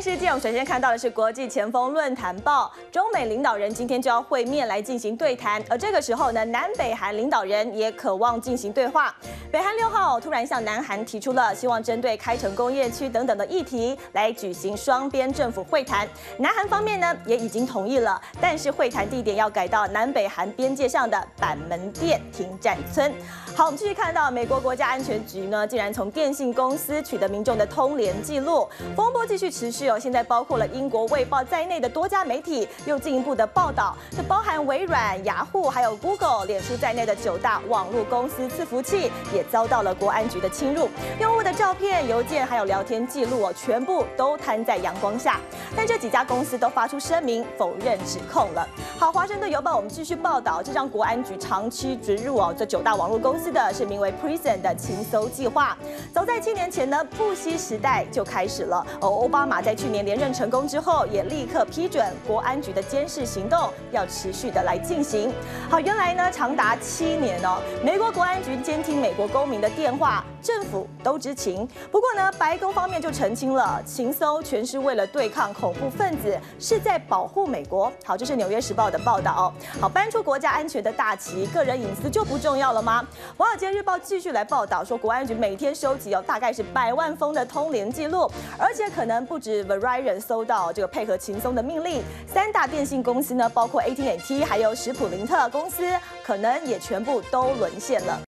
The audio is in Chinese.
世界，我们首先看到的是国际前锋论坛报，中美领导人今天就要会面来进行对谈，而这个时候呢，南北韩领导人也渴望进行对话。北韩6号突然向南韩提出了希望针对开城工业区等等的议题来举行双边政府会谈，南韩方面呢也已经同意了，但是会谈地点要改到南北韩边界上的板门店停战村。好，我们继续看到美国国家安全局呢竟然从电信公司取得民众的通联记录，风波继续持续。 现在包括了英国《卫报》在内的多家媒体又进一步的报道，这包含微软、雅虎、还有 Google、脸书在内的9大网络公司伺服器也遭到了国安局的侵入，用户的照片、邮件还有聊天记录哦，全部都摊在阳光下。但这几家公司都发出声明否认指控了。好，《华盛顿邮报》我们继续报道，这让国安局长期植入哦这9大网络公司的是名为 PRISM 的情搜计划。早在7年前呢，布希时代就开始了哦，奥巴马在 去年连任成功之后，也立刻批准国安局的监视行动要持续的来进行。好，原来呢长达7年哦，美国国安局监听美国公民的电话，政府都知情。不过呢，白宫方面就澄清了，情搜全是为了对抗恐怖分子，是在保护美国。好，这是《纽约时报》的报道。好，搬出国家安全的大旗，个人隐私就不重要了吗？《华尔街日报》继续来报道说，国安局每天收集大概是100万封的通联记录，而且可能不止 Verizon 收到这个配合情搜的命令，3大电信公司呢，包括 AT&T 还有史普林特公司，可能也全部都沦陷了。